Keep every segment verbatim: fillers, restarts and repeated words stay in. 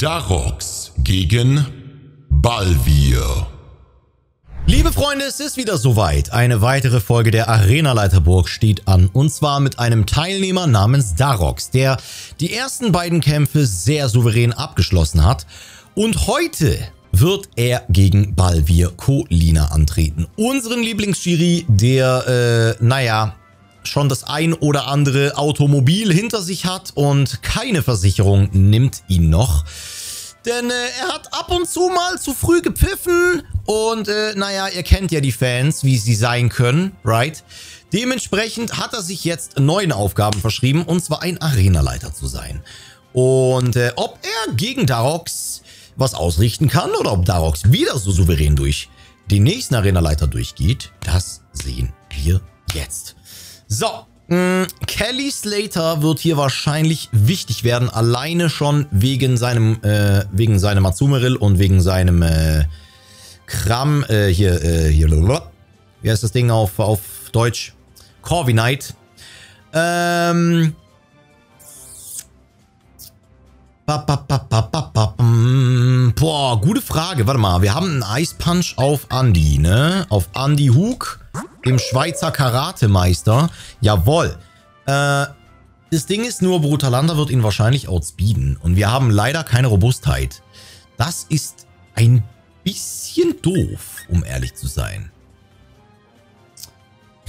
Darox gegen Balvier. Liebe Freunde, es ist wieder soweit. Eine weitere Folge der Arena-Leiterburg steht an. Und zwar mit einem Teilnehmer namens Darox, der die ersten beiden Kämpfe sehr souverän abgeschlossen hat. Und heute wird er gegen Balvier Colina antreten. Unseren Lieblingsschiri, der, äh, naja, schon das ein oder andere Automobil hinter sich hat und keine Versicherung nimmt ihn noch. Denn äh, er hat ab und zu mal zu früh gepfiffen und äh, naja, ihr kennt ja die Fans, wie sie sein können, right? Dementsprechend hat er sich jetzt neuen Aufgaben verschrieben, und zwar ein Arenaleiter zu sein. Und äh, ob er gegen Darox was ausrichten kann oder ob Darox wieder so souverän durch den nächsten Arenaleiter durchgeht, das sehen wir jetzt. So, mh, Kelly Slater wird hier wahrscheinlich wichtig werden, alleine schon wegen seinem, äh, wegen seinem Azumarill und wegen seinem, äh, Kram, äh, hier, äh, hier, wie heißt das Ding auf, auf Deutsch? Corviknight. Ähm, boah, gute Frage, warte mal, wir haben einen Eispunch auf Andy, ne? Auf Andy Hook. Dem Schweizer Karatemeister. Jawohl. Äh, das Ding ist nur, Brutalanda wird ihn wahrscheinlich outspeeden. Und wir haben leider keine Robustheit. Das ist ein bisschen doof, um ehrlich zu sein.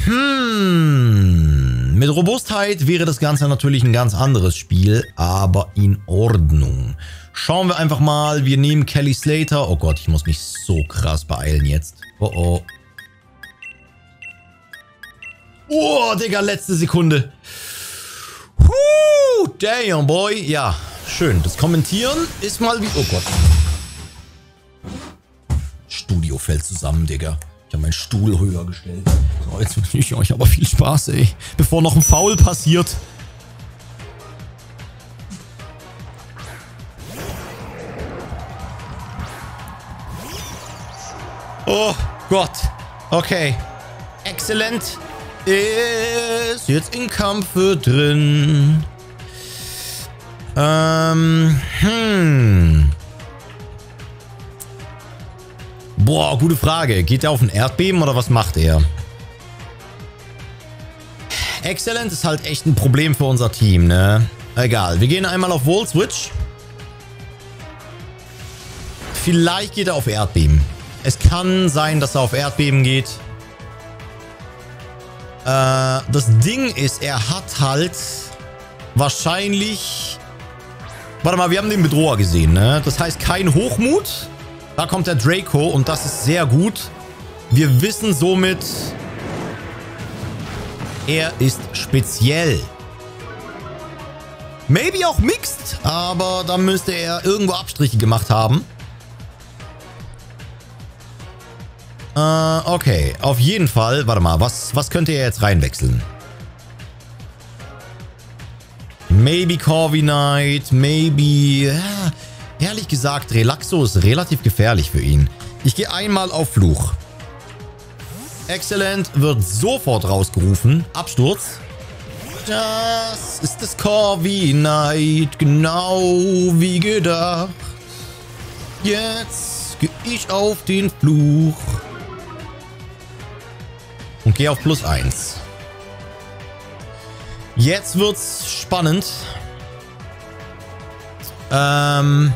Hm. Mit Robustheit wäre das Ganze natürlich ein ganz anderes Spiel. Aber in Ordnung. Schauen wir einfach mal. Wir nehmen Kelly Slater. Oh Gott, ich muss mich so krass beeilen jetzt. Oh oh. Oh, Digga, letzte Sekunde. Huh, damn, boy. Ja, schön. Das Kommentieren ist mal wie... Oh Gott. Studio fällt zusammen, Digga. Ich habe meinen Stuhl höher gestellt. So, jetzt wünsche ich euch aber viel Spaß, ey. Bevor noch ein Foul passiert. Oh Gott. Okay. Exzellent. Ist jetzt in Kampfe drin. Ähm, hm. Boah, gute Frage. Geht er auf ein Erdbeben oder was macht er? Exzellent ist halt echt ein Problem für unser Team, ne? Egal. Wir gehen einmal auf Volt Switch. Vielleicht geht er auf Erdbeben. Es kann sein, dass er auf Erdbeben geht. Uh, das Ding ist, er hat halt wahrscheinlich... Warte mal, wir haben den Bedroher gesehen, ne? Das heißt, kein Hochmut. Da kommt der Draco und das ist sehr gut. Wir wissen somit, er ist speziell. Maybe auch mixed, aber da müsste er irgendwo Abstriche gemacht haben. Okay, auf jeden Fall. Warte mal, was, was könnte er jetzt reinwechseln? Maybe Corviknight, maybe... Ja, ehrlich gesagt, Relaxo ist relativ gefährlich für ihn. Ich gehe einmal auf Fluch. Excellent wird sofort rausgerufen. Absturz. Das ist das Corviknight, genau wie gedacht. Jetzt gehe ich auf den Fluch. Und gehe auf plus eins. Jetzt wird's spannend. Ähm.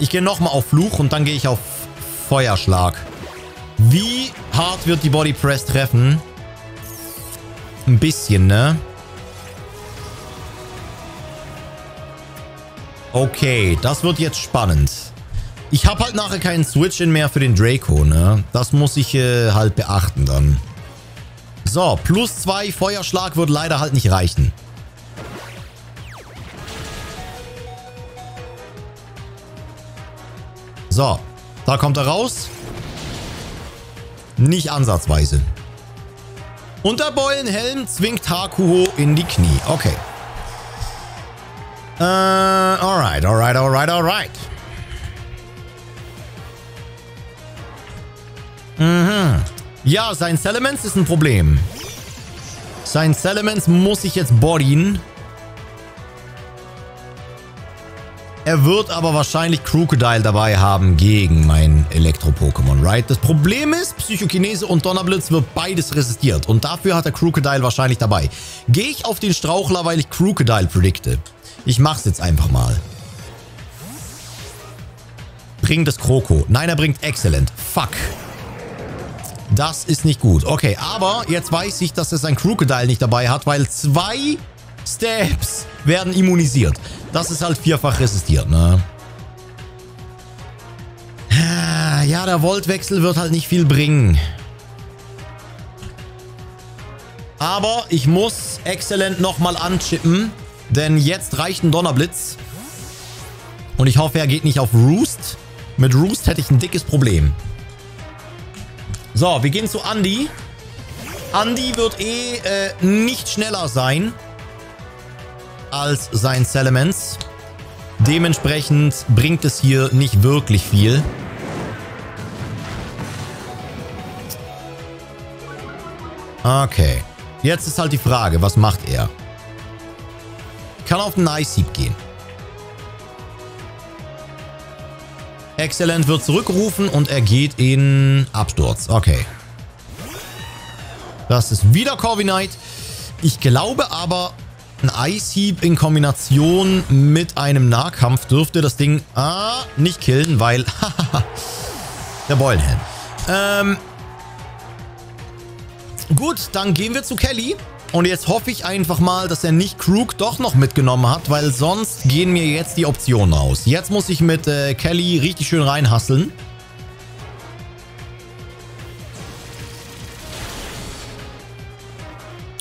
Ich gehe nochmal auf Fluch und dann gehe ich auf Feuerschlag. Wie hart wird die Body Press treffen? Ein bisschen, ne? Okay, das wird jetzt spannend. Ich habe halt nachher keinen Switch-In mehr für den Draco, ne? Das muss ich äh, halt beachten dann. So, plus zwei Feuerschlag wird leider halt nicht reichen. So, da kommt er raus. Nicht ansatzweise. Und der Beulenhelm zwingt Hakuho in die Knie. Okay. Äh, alright, alright, alright, alright. Mhm. Ja, sein Salamence ist ein Problem. Sein Salamence muss ich jetzt bodyen. Er wird aber wahrscheinlich Krookodile dabei haben gegen mein Elektro-Pokémon, right? Das Problem ist, Psychokinese und Donnerblitz wird beides resistiert. Und dafür hat er Krookodile wahrscheinlich dabei. Gehe ich auf den Strauchler, weil ich Krookodile predikte? Ich mach's jetzt einfach mal. Bringt das Kroko? Nein, er bringt Excellent. Fuck. Das ist nicht gut. Okay, aber jetzt weiß ich, dass er sein Krookodile nicht dabei hat, weil zwei Steps werden immunisiert. Das ist halt vierfach resistiert, ne? Ja, der Voltwechsel wird halt nicht viel bringen. Aber ich muss Excellent nochmal anchippen, denn jetzt reicht ein Donnerblitz. Und ich hoffe, er geht nicht auf Roost. Mit Roost hätte ich ein dickes Problem. So, wir gehen zu Andy. Andy wird eh äh, nicht schneller sein als sein Salamence. Dementsprechend bringt es hier nicht wirklich viel. Okay. Jetzt ist halt die Frage, was macht er? Kann auf den Eishieb gehen. Excellent wird zurückgerufen und er geht in Absturz. Okay. Das ist wieder Corviknight. Ich glaube aber, ein Eishieb in Kombination mit einem Nahkampf dürfte das Ding ah, nicht killen, weil der Beulenhelm. Ähm, gut, dann gehen wir zu Kelly. Und jetzt hoffe ich einfach mal, dass er nicht Krook doch noch mitgenommen hat, weil sonst gehen mir jetzt die Optionen aus. Jetzt muss ich mit äh, Kelly richtig schön reinhasseln.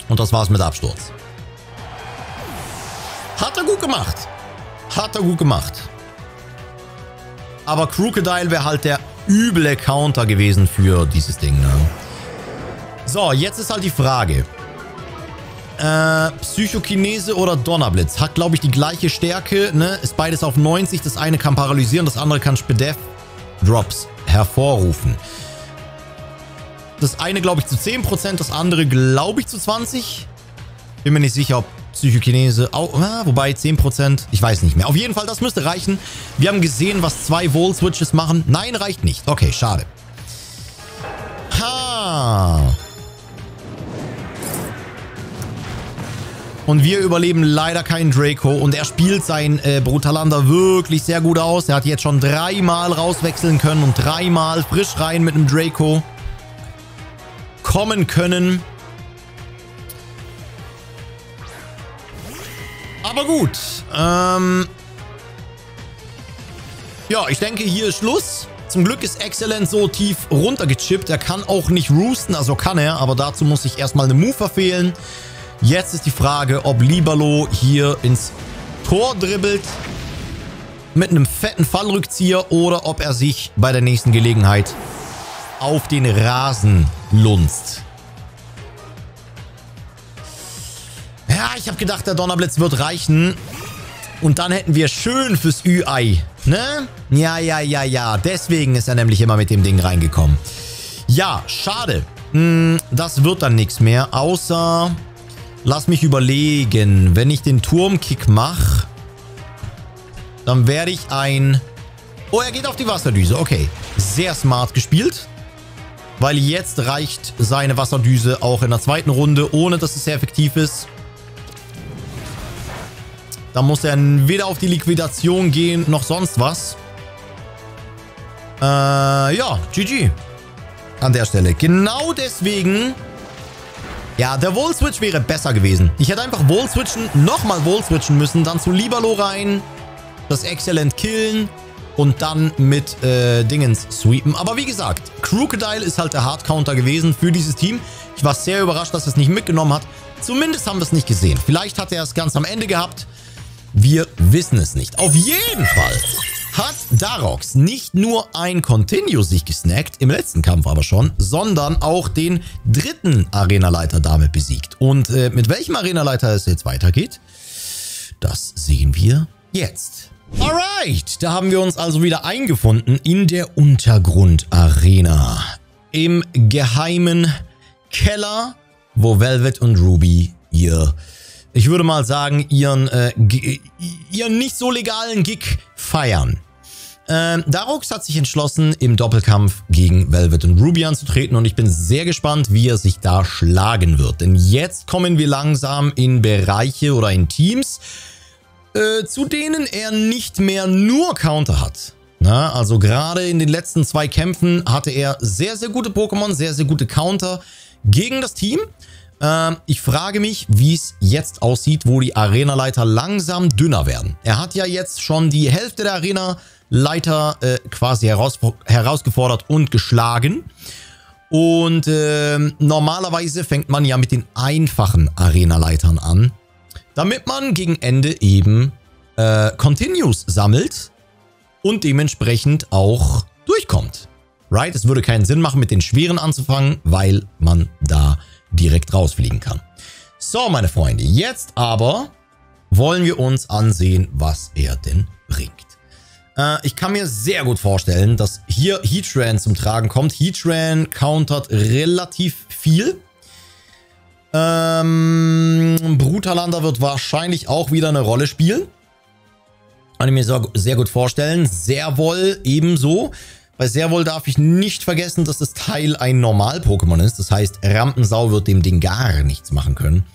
Und das war's mit Absturz. Hat er gut gemacht. Hat er gut gemacht. Aber Krookodile wäre halt der üble Counter gewesen für dieses Ding, ne? So, jetzt ist halt die Frage. Äh, Psychokinese oder Donnerblitz. Hat, glaube ich, die gleiche Stärke, ne? Ist beides auf neunzig. Das eine kann paralysieren, das andere kann Spedef-Drops hervorrufen. Das eine, glaube ich, zu zehn Prozent, das andere, glaube ich, zu zwanzig. Bin mir nicht sicher, ob Psychokinese auch, ah, wobei zehn Prozent, ich weiß nicht mehr. Auf jeden Fall, das müsste reichen. Wir haben gesehen, was zwei Volt Switches machen. Nein, reicht nicht. Okay, schade. Ha! Und wir überleben leider keinen Draco. Und er spielt sein äh, Brutalanda wirklich sehr gut aus. Er hat jetzt schon dreimal rauswechseln können und dreimal frisch rein mit einem Draco kommen können. Aber gut. Ähm ja, ich denke, hier ist Schluss. Zum Glück ist Excellent so tief runtergechippt. Er kann auch nicht roosten, also kann er. Aber dazu muss ich erstmal eine Move verfehlen. Jetzt ist die Frage, ob Liberlo hier ins Tor dribbelt mit einem fetten Fallrückzieher oder ob er sich bei der nächsten Gelegenheit auf den Rasen lunzt. Ja, ich habe gedacht, der Donnerblitz wird reichen. Und dann hätten wir schön fürs Ü-Ei, ne? Ja, ja, ja, ja. Deswegen ist er nämlich immer mit dem Ding reingekommen. Ja, schade. Das wird dann nichts mehr, außer... Lass mich überlegen, wenn ich den Turmkick mache, dann werde ich ein... Oh, er geht auf die Wasserdüse. Okay, sehr smart gespielt, weil jetzt reicht seine Wasserdüse auch in der zweiten Runde, ohne dass es sehr effektiv ist. Da muss er weder auf die Liquidation gehen, noch sonst was. Äh, ja, G G. An der Stelle. Genau deswegen... Ja, der Volt Switch wäre besser gewesen. Ich hätte einfach Volt Switchen, nochmal Volt Switchen müssen, dann zu Liberlo rein, das Excellent killen und dann mit äh, Dingens sweepen. Aber wie gesagt, Krookodile ist halt der Hard Counter gewesen für dieses Team. Ich war sehr überrascht, dass er es nicht mitgenommen hat. Zumindest haben wir es nicht gesehen. Vielleicht hat er es ganz am Ende gehabt. Wir wissen es nicht. Auf jeden Fall hat Darox nicht nur ein Continue sich gesnackt, im letzten Kampf aber schon, sondern auch den dritten Arenaleiter damit besiegt. Und äh, mit welchem Arenaleiter es jetzt weitergeht, das sehen wir jetzt. Alright, da haben wir uns also wieder eingefunden in der Untergrundarena. Im geheimen Keller, wo Velvet und Ruby ihr... Ich würde mal sagen, ihren, äh, ihren nicht so legalen Gig feiern. Ähm, Darox hat sich entschlossen, im Doppelkampf gegen Velvet und Ruby anzutreten, und ich bin sehr gespannt, wie er sich da schlagen wird. Denn jetzt kommen wir langsam in Bereiche oder in Teams, äh, zu denen er nicht mehr nur Counter hat. Na, also gerade in den letzten zwei Kämpfen hatte er sehr, sehr gute Pokémon, sehr, sehr gute Counter gegen das Team. Ich frage mich, wie es jetzt aussieht, wo die Arenaleiter langsam dünner werden. Er hat ja jetzt schon die Hälfte der Arenaleiter äh, quasi heraus, herausgefordert und geschlagen. Und äh, normalerweise fängt man ja mit den einfachen Arenaleitern an, damit man gegen Ende eben äh, Continues sammelt und dementsprechend auch durchkommt. Right? Es würde keinen Sinn machen, mit den schweren anzufangen, weil man da direkt rausfliegen kann. So, meine Freunde, jetzt aber wollen wir uns ansehen, was er denn bringt. Äh, ich kann mir sehr gut vorstellen, dass hier Heatran zum Tragen kommt. Heatran countert relativ viel. Ähm, Brutalanda wird wahrscheinlich auch wieder eine Rolle spielen. Kann ich mir sehr, sehr gut vorstellen. Servol ebenso. Bei Servol darf ich nicht vergessen, dass das Teil ein Normal-Pokémon ist. Das heißt, Rampensau wird dem Ding gar nichts machen können.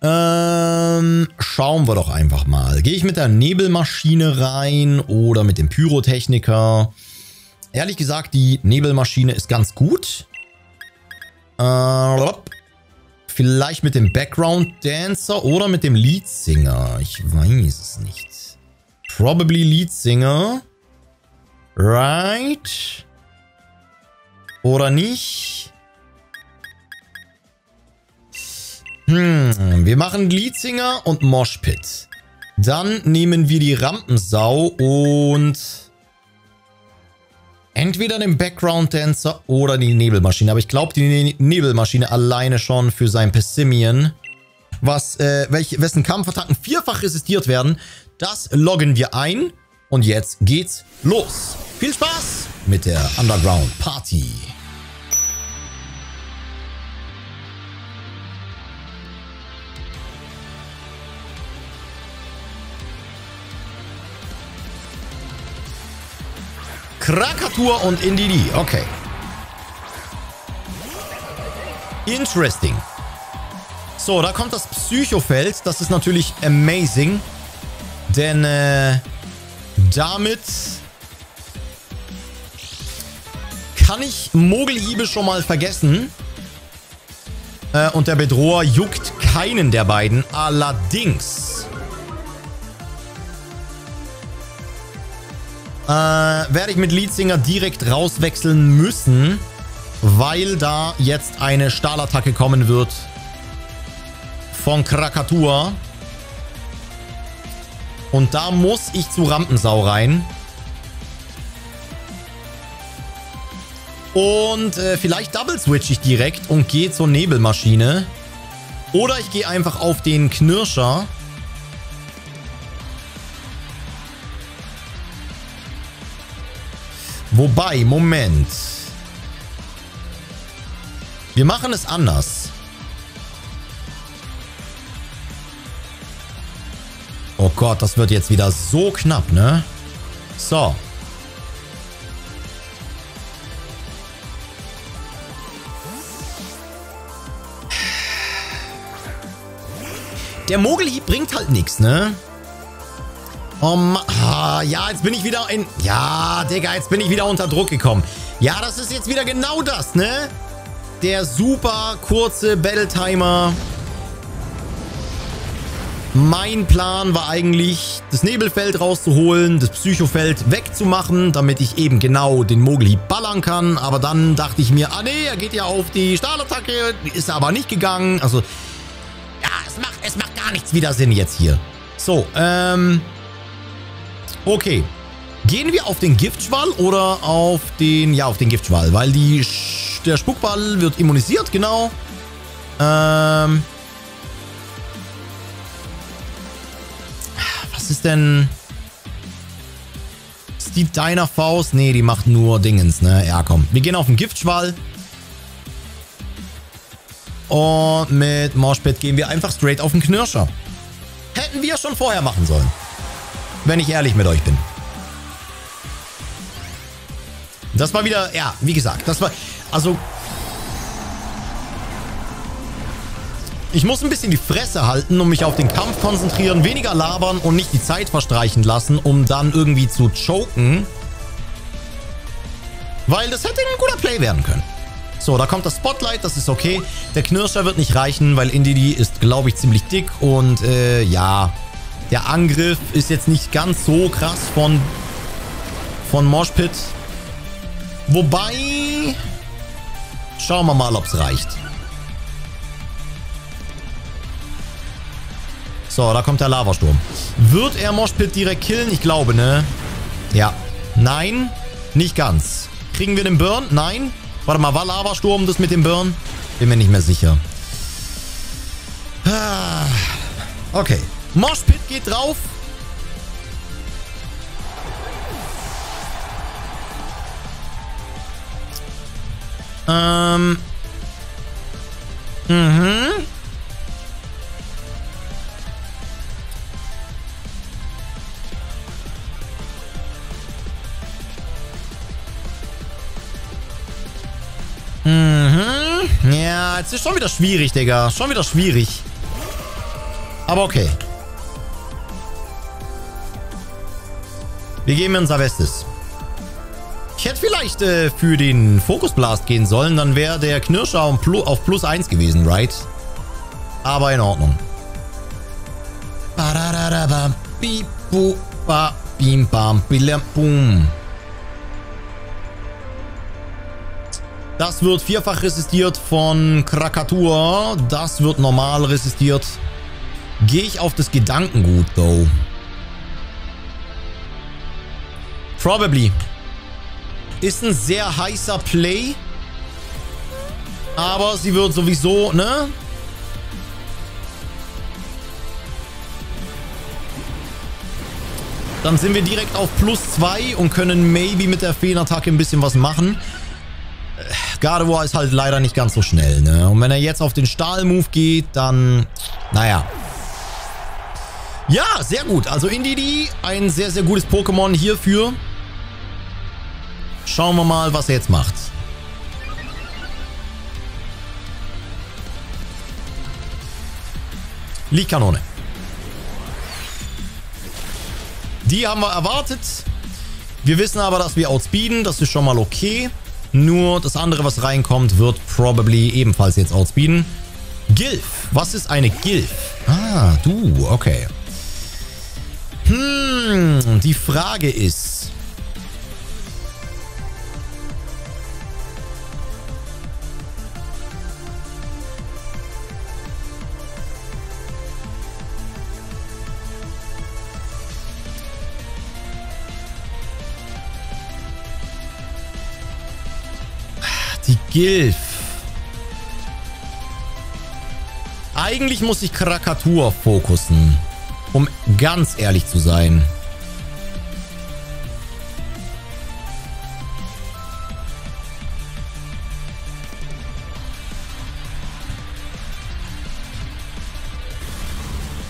Ähm, schauen wir doch einfach mal. Gehe ich mit der Nebelmaschine rein oder mit dem Pyrotechniker? Ehrlich gesagt, die Nebelmaschine ist ganz gut. Äh, vielleicht mit dem Background-Dancer oder mit dem Lead-Singer. Ich weiß es nicht. Probably Lead-Singer. Right? Oder nicht? Hm, wir machen Lead-Singer und Moshpit. Dann nehmen wir die Rampensau und entweder den Background-Dancer oder die Nebelmaschine. Aber ich glaube, die Nebelmaschine alleine schon für sein Pessimian, was, äh, welch, wessen Kampfattacken vierfach resistiert werden, das loggen wir ein. Und jetzt geht's los. Viel Spaß mit der Underground Party. Krakatur und Indeedee. Okay. Interesting. So, da kommt das Psychofeld. Das ist natürlich amazing. Denn, äh... damit kann ich Mogelhiebe schon mal vergessen. Äh, und der Bedroher juckt keinen der beiden. Allerdings äh, werde ich mit Lead-Singer direkt rauswechseln müssen, weil da jetzt eine Stahlattacke kommen wird von Krakatur. Und da muss ich zu Rampensau rein. Und äh, vielleicht Double Switch ich direkt und gehe zur Nebelmaschine. Oder ich gehe einfach auf den Knirscher. Wobei, Moment. Wir machen es anders. Oh Gott, das wird jetzt wieder so knapp, ne? So. Der Mogelhieb bringt halt nichts, ne? Oh Mann. Ah, ja, jetzt bin ich wieder in... Ja, Digga, jetzt bin ich wieder unter Druck gekommen. Ja, das ist jetzt wieder genau das, ne? Der super kurze Battle-Timer... Mein Plan war eigentlich, das Nebelfeld rauszuholen, das Psychofeld wegzumachen, damit ich eben genau den Mogelhieb ballern kann. Aber dann dachte ich mir, ah nee, er geht ja auf die Stahlattacke, ist aber nicht gegangen. Also, ja, es macht, es macht gar nichts wieder Sinn jetzt hier. So, ähm, okay. Gehen wir auf den Giftschwall oder auf den, ja, auf den Giftschwall, weil die, der Spuckball wird immunisiert, genau. Ähm... ist denn ist die Dyna Faust? Ne, die macht nur Dingens, ne? Ja, komm. Wir gehen auf den Giftschwall. Und mit Moshpit gehen wir einfach straight auf den Knirscher. Hätten wir schon vorher machen sollen. Wenn ich ehrlich mit euch bin. Das war wieder, ja, wie gesagt, das war, also... Ich muss ein bisschen die Fresse halten und mich auf den Kampf konzentrieren, weniger labern und nicht die Zeit verstreichen lassen, um dann irgendwie zu choken. Weil das hätte ein guter Play werden können. So, da kommt das Spotlight, das ist okay. Der Knirscher wird nicht reichen, weil Indeedee ist, glaube ich, ziemlich dick. Und, äh, ja, der Angriff ist jetzt nicht ganz so krass von, von Moshpit. Wobei, schauen wir mal, ob es reicht. So, da kommt der Lavasturm. Wird er Moshpit direkt killen? Ich glaube, ne? Ja. Nein, nicht ganz. Kriegen wir den Burn? Nein. Warte mal, war Lavasturm das mit dem Burn? Bin mir nicht mehr sicher. Okay. Moshpit geht drauf. Ähm. Mhm. Mhm. Ja, jetzt ist schon wieder schwierig, Digga. Schon wieder schwierig. Aber okay. Wir geben unser Bestes. Ich hätte vielleicht äh, für den Fokusblast gehen sollen. Dann wäre der Knirscher auf plus eins gewesen, right? Aber in Ordnung. Das wird vierfach resistiert von Krakatur. Das wird normal resistiert. Gehe ich auf das Gedankengut, though. Probably. Ist ein sehr heißer Play. Aber sie wird sowieso, ne? Dann sind wir direkt auf plus zwei und können maybe mit der Feenattacke ein bisschen was machen. Gardevoir ist halt leider nicht ganz so schnell, ne? Und wenn er jetzt auf den Stahl-Move geht, dann... Naja. Ja, sehr gut. Also Indeedee, ein sehr, sehr gutes Pokémon hierfür. Schauen wir mal, was er jetzt macht. Lichtkanone. Die haben wir erwartet. Wir wissen aber, dass wir outspeeden. Das ist schon mal okay. Nur das andere, was reinkommt, wird probably ebenfalls jetzt outspeeden. Gilf. Was ist eine Gilf? Ah, du. Okay. Hm, die Frage ist... Die Gilf. Eigentlich muss ich Krakatur fokussen, um ganz ehrlich zu sein.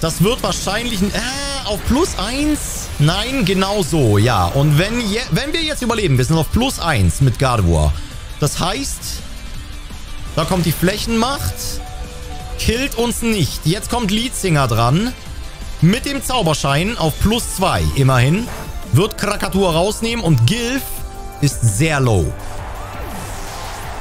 Das wird wahrscheinlich... Äh, auf plus eins? Nein, genau so, ja. Und wenn, je, wenn wir jetzt überleben, wir sind auf plus eins mit Gardevoir. Das heißt, da kommt die Flächenmacht, killt uns nicht. Jetzt kommt Lead-Singer dran, mit dem Zauberschein auf plus zwei immerhin, wird Krakatur rausnehmen und Gilf ist sehr low.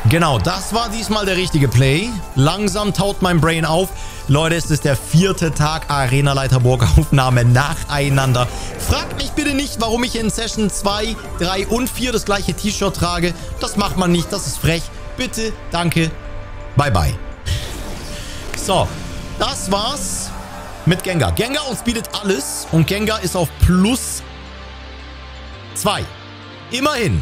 Genau, das war diesmal der richtige Play. Langsam taut mein Brain auf. Leute, es ist der vierte Tag Arena-Leiterburg-Aufnahme nacheinander. Fragt mich bitte nicht, warum ich in Session zwei, drei und vier das gleiche T-Shirt trage. Das macht man nicht, das ist frech. Bitte, danke, bye bye. So, das war's mit Gengar. Gengar uns bietet alles und Gengar ist auf plus zwei. Immerhin.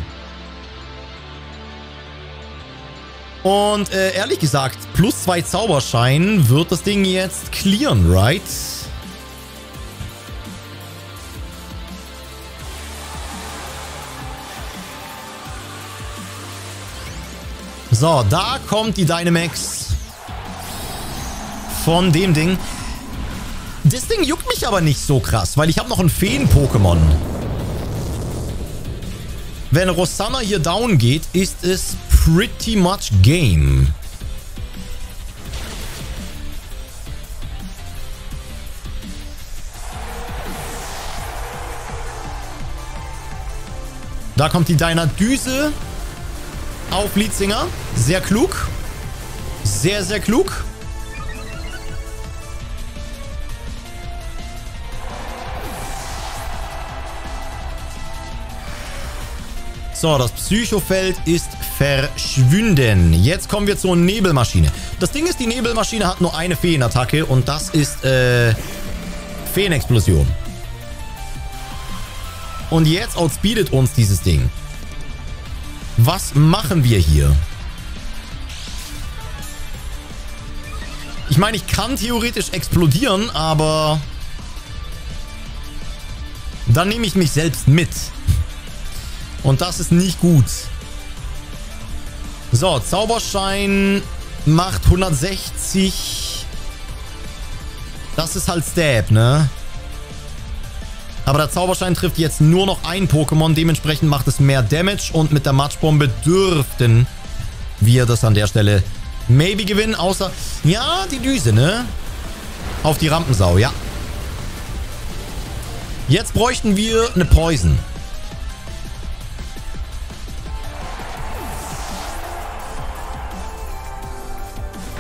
Und äh, ehrlich gesagt, plus zwei Zauberschein wird das Ding jetzt clearen, right? So, da kommt die Dynamax von dem Ding. Das Ding juckt mich aber nicht so krass, weil ich habe noch ein Feen-Pokémon. Wenn Rosanna hier down geht, ist es pretty much game. Da kommt die Dyna Düse auf Lead-Singer. Sehr klug. Sehr, sehr klug. So, das Psychofeld ist verschwunden. Jetzt kommen wir zur Nebelmaschine. Das Ding ist, die Nebelmaschine hat nur eine Feenattacke und das ist äh, Feenexplosion. Und jetzt outspeedet uns dieses Ding. Was machen wir hier? Ich meine, ich kann theoretisch explodieren, aber dann nehme ich mich selbst mit. Und das ist nicht gut. So, Zauberschein macht hundertsechzig. Das ist halt Stab, ne? Aber der Zauberschein trifft jetzt nur noch ein Pokémon. Dementsprechend macht es mehr Damage. Und mit der Matschbombe dürften wir das an der Stelle maybe gewinnen. Außer, ja, die Düse, ne? Auf die Rampensau, ja. Jetzt bräuchten wir eine Poison.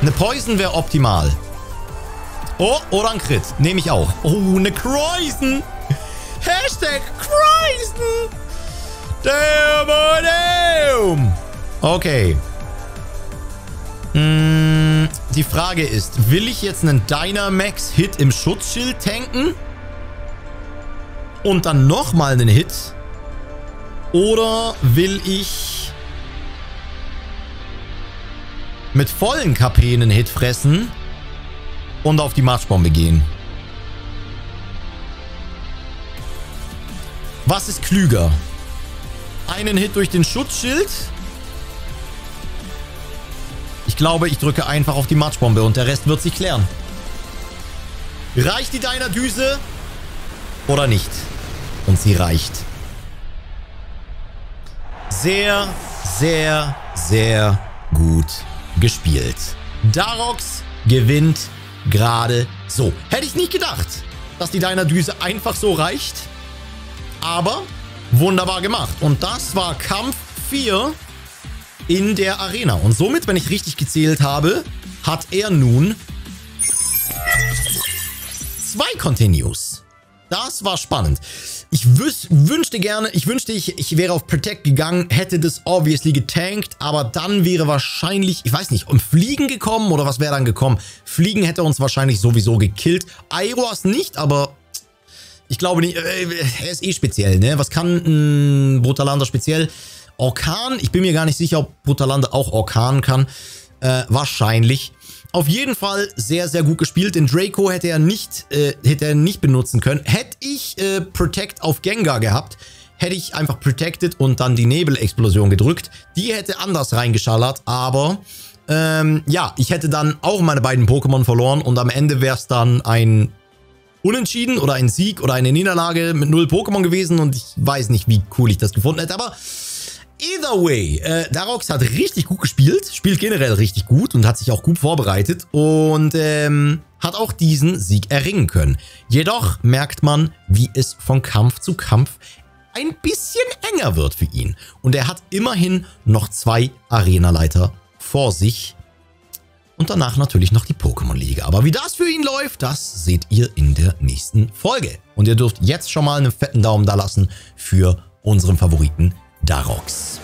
Eine Poison wäre optimal. Oh, oder ein Crit. Nehme ich auch. Oh, eine Poison. Hashtag Kreisen. Damn. Okay. Mm, die Frage ist, will ich jetzt einen Dynamax-Hit im Schutzschild tanken? Und dann nochmal einen Hit? Oder will ich mit vollen K P einen Hit fressen und auf die Marschbombe gehen? Was ist klüger? Einen Hit durch den Schutzschild? Ich glaube, ich drücke einfach auf die Matschbombe und der Rest wird sich klären. Reicht die Dyna Düse oder nicht? Und sie reicht. Sehr, sehr, sehr gut gespielt. Darox gewinnt gerade so. Hätte ich nicht gedacht, dass die Dyna Düse einfach so reicht. Aber wunderbar gemacht. Und das war Kampf vier in der Arena. Und somit, wenn ich richtig gezählt habe, hat er nun zwei Continues. Das war spannend. Ich wüs wünschte gerne, ich wünschte, ich, ich wäre auf Protect gegangen, hätte das obviously getankt, aber dann wäre wahrscheinlich, ich weiß nicht, um Fliegen gekommen oder was wäre dann gekommen? Fliegen hätte uns wahrscheinlich sowieso gekillt. Aeroas nicht, aber ich glaube nicht, er ist eh speziell, ne? Was kann Brutalanda speziell? Orkan? Ich bin mir gar nicht sicher, ob Brutalanda auch Orkan kann. Äh, wahrscheinlich. Auf jeden Fall sehr, sehr gut gespielt. Den Draco hätte er nicht, äh, hätte er nicht benutzen können. Hätte ich äh, Protect auf Gengar gehabt, hätte ich einfach Protected und dann die Nebelexplosion gedrückt. Die hätte anders reingeschallert, aber ähm, ja, ich hätte dann auch meine beiden Pokémon verloren und am Ende wäre es dann ein Unentschieden oder ein Sieg oder eine Niederlage mit null Pokémon gewesen und ich weiß nicht, wie cool ich das gefunden hätte, aber either way, äh, Darox hat richtig gut gespielt, spielt generell richtig gut und hat sich auch gut vorbereitet und ähm, hat auch diesen Sieg erringen können. Jedoch merkt man, wie es von Kampf zu Kampf ein bisschen enger wird für ihn und er hat immerhin noch zwei Arenaleiter vor sich. Und danach natürlich noch die Pokémon-Liga. Aber wie das für ihn läuft, das seht ihr in der nächsten Folge. Und ihr dürft jetzt schon mal einen fetten Daumen da lassen für unseren Favoriten Darox.